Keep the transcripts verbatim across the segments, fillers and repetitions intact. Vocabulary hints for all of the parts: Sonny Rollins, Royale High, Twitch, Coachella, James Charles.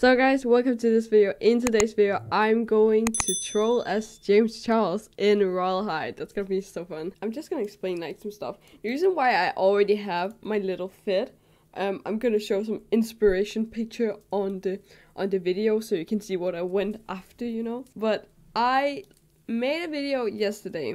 So guys, welcome to this video. In today's video, I'm going to troll as James Charles in Royale High. That's gonna be so fun. I'm just gonna explain like some stuff. The reason why I already have my little fit, um, I'm gonna show some inspiration picture on the on the video so you can see what I went after, you know. But I made a video yesterday.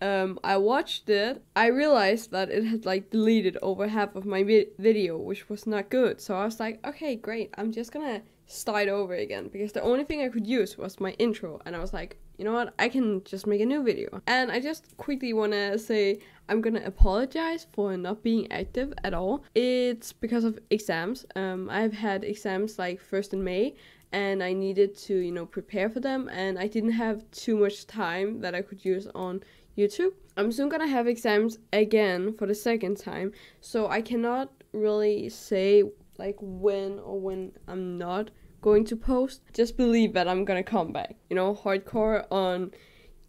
Um, I watched it. I realized that it had like deleted over half of my vi video, which was not good. So I was like, okay, great. I'm just gonna start over again because the only thing I could use was my intro. And I was like, you know what? I can just make a new video. And I just quickly wanna say I'm gonna apologize for not being active at all. It's because of exams. Um, I've had exams like first in May. And I needed to, you know, prepare for them. And I didn't have too much time that I could use on YouTube. I'm soon gonna have exams again for the second time, so I cannot really say like when or when I'm not going to post. Just believe that I'm gonna come back, you know, hardcore on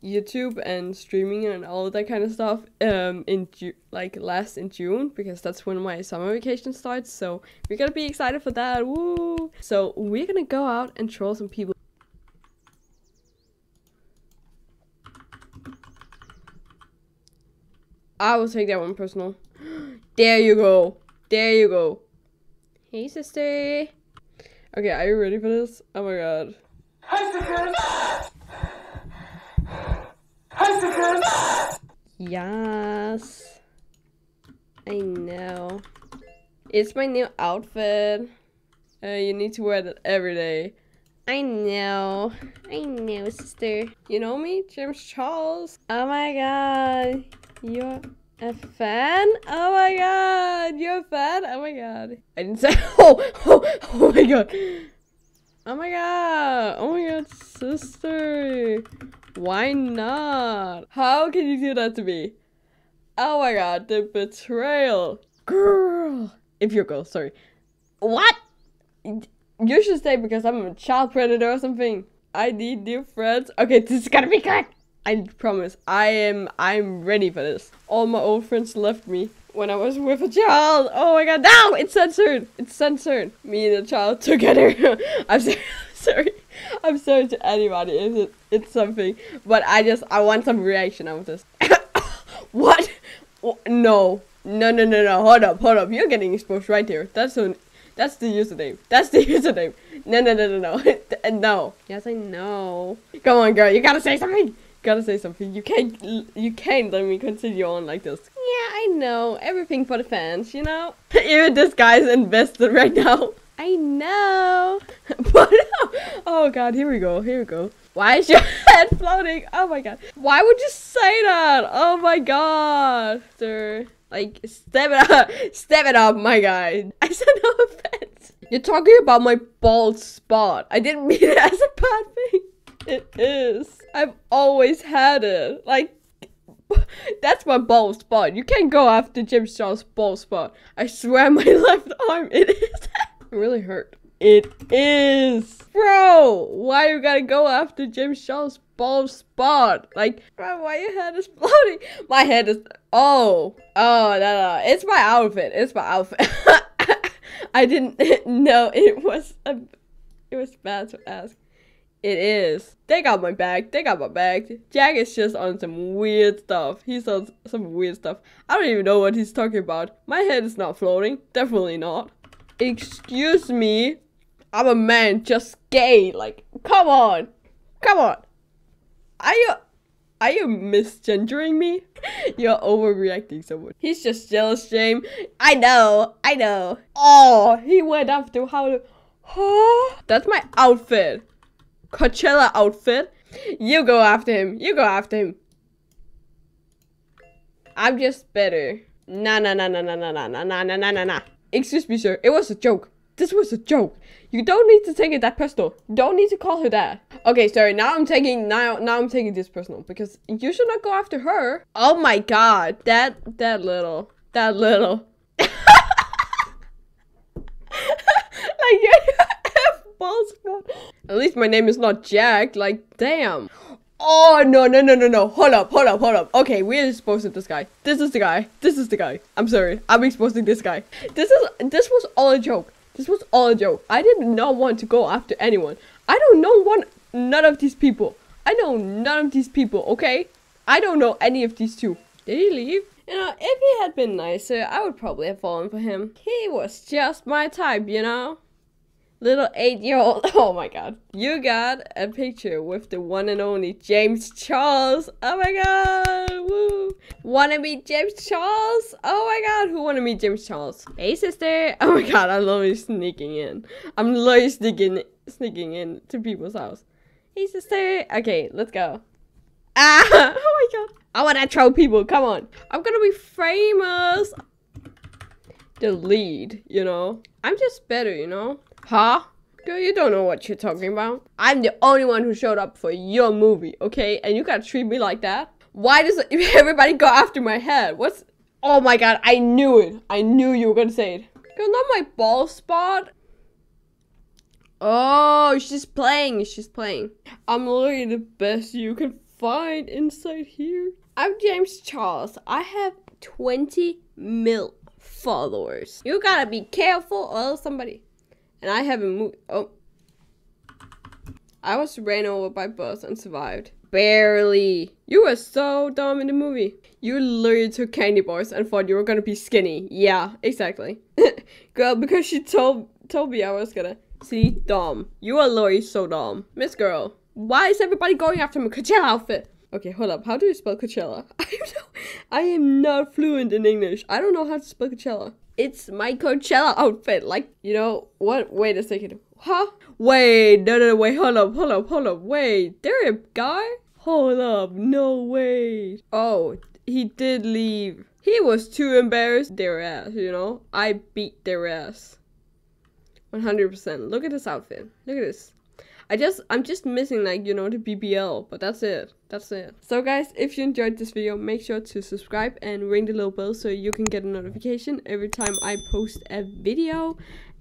YouTube and streaming and all that kind of stuff um in Ju like last in June, because that's when my summer vacation starts, so we're gonna be excited for that. Woo! So we're gonna go out and troll some people. I will take that one personal. There you go. There you go. Hey, sister. Okay, are you ready for this? Oh my god. Hi, sister. Hi, sister. Yes. I know. It's my new outfit. Uh, you need to wear that every day. I know. I know, sister. You know me? James Charles. Oh my god. You're a fan? Oh my god! You're a fan? Oh my god! I didn't say. Oh, oh, oh my god! Oh my god! Oh my god, sister! Why not? How can you do that to me? Oh my god, the betrayal, girl! If you're a girl, sorry. What? You should stay because I'm a child predator or something. I need new friends. Okay, this is gonna be good. I promise, I am, I'm ready for this. All my old friends left me when I was with a child. Oh my god, no! It's censored! It's censored! Me and the child together. I'm sorry. I'm sorry to anybody. It's, it's something. But I just, I want some reaction out of this. What? Oh, no. No, no, no, no. Hold up, hold up. You're getting exposed right here. That's so... That's the username. That's the username. No, no, no, no, no. No. Yes, I know. Come on, girl. You gotta say something. Gotta say something. You can't you can't let me continue on like this. Yeah, I know. Everything for the fans, you know? Even this guy's invested right now. I know. But oh god, here we go, here we go. Why is your head floating? Oh my god. Why would you say that? Oh my god. Sir. Like step it up. Step it up, my guy. I said no offense. You're talking about my bald spot. I didn't mean it as a bad thing. It is. I've always had it. Like, that's my bald spot. You can't go after James Charles' bald spot. I swear my left arm, it is. It really hurt. It is. Bro, why you gotta go after James Charles' bald spot? Like, bro, why your head is floating? My head is, oh. Oh, no, no, it's my outfit. It's my outfit. I didn't know it was, a, it was bad to ask. It is. They got my bag. They got my bag. Jack is just on some weird stuff. He's on some weird stuff. I don't even know what he's talking about. My head is not floating. Definitely not. Excuse me. I'm a man just gay. Like, come on. Come on. Are you... Are you misgendering me? You're overreacting so much. He's just jealous, James. I know. I know. Oh, he went after how to... Huh? That's my outfit. Coachella outfit. You go after him. You go after him. I'm just better. Nah, nah, nah, nah, nah, nah, nah, nah, nah, nah, nah, nah. Excuse me, sir. It was a joke. This was a joke. You don't need to take it that personal. Don't need to call her that. Okay, sorry. Now I'm taking now now I'm taking this personal because you should not go after her. Oh my god. That that little that little. Like you. At least my name is not Jack, like, damn. Oh, no, no, no, no, no. Hold up, hold up, hold up. Okay, we're exposing this guy. This is the guy. This is the guy. I'm sorry. I'm exposing this guy. This is- this was all a joke. This was all a joke. I did not want to go after anyone. I don't know one, none of these people. I know none of these people, okay? I don't know any of these two. Did he leave? You know, if he had been nicer, I would probably have fallen for him. He was just my type, you know? Little eight-year-old. Oh my god. You got a picture with the one and only James Charles. Oh my god. Woo. Wanna meet James Charles? Oh my god. Who wanna meet James Charles? Hey, sister. Oh my god. I'm literally sneaking in. I'm literally sneaking, sneaking in to people's house. Hey, sister. Okay, let's go. Ah! Oh my god. I wanna troll people. Come on. I'm gonna be famous. Delete, you know? I'm just better, you know? Huh? Girl, you don't know what you're talking about. I'm the only one who showed up for your movie, okay? And you gotta treat me like that? Why does everybody go after my head? What's... Oh my god, I knew it. I knew you were gonna say it. Girl, not my bald spot. Oh, she's playing. She's playing. I'm literally the best you can find inside here. I'm James Charles. I have twenty mil followers. You gotta be careful or else somebody... And I haven't moved. Oh. I was ran over by a bus and survived. Barely. You were so dumb in the movie. You literally took candy bars and thought you were gonna be skinny. Yeah, exactly. Girl, because she told told me I was gonna. See, dumb. You are literally so dumb. Miss girl, why is everybody going after my Coachella outfit? Okay, hold up. How do you spell Coachella? I don't know. I am not fluent in English. I don't know how to spell Coachella. It's my Coachella outfit, like, you know, what, wait a second, huh? Wait, no, no, no, wait, hold up, hold up, hold up, wait, there a guy? Hold up, no, wait. Oh, he did leave. He was too embarrassed, their ass, you know? I beat their ass. one hundred percent, look at this outfit, look at this. I just, I'm just missing, like, you know, the B B L, but that's it, that's it. So guys, if you enjoyed this video, make sure to subscribe and ring the little bell so you can get a notification every time I post a video.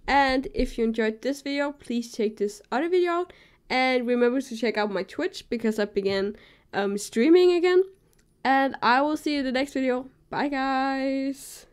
And if you enjoyed this video, please check this other video out. And remember to check out my Twitch because I began um, streaming again. And I will see you in the next video. Bye guys.